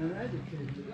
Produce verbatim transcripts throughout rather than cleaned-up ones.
and educated.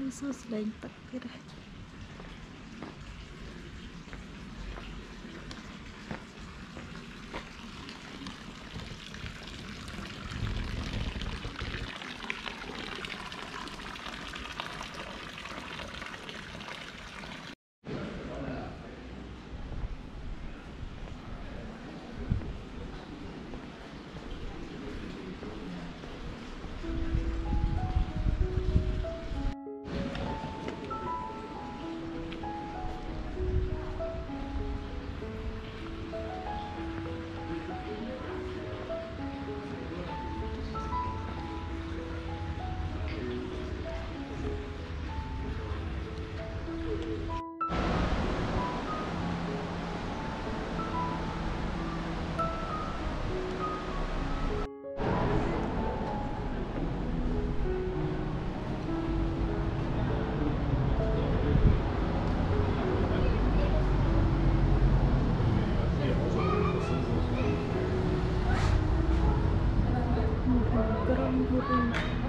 Khusus dan takbir haji. Terima kasih.